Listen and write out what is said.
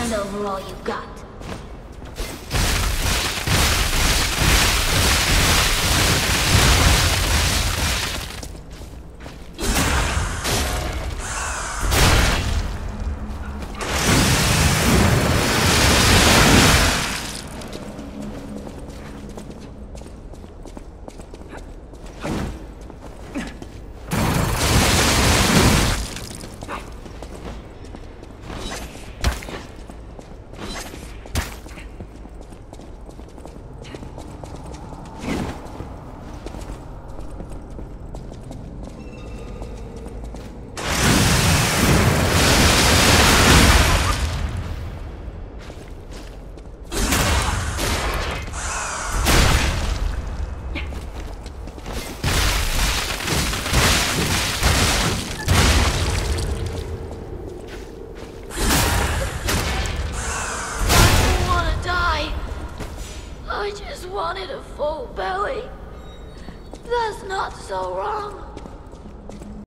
Hand over all you've got. I just wanted a full belly. That's not so wrong.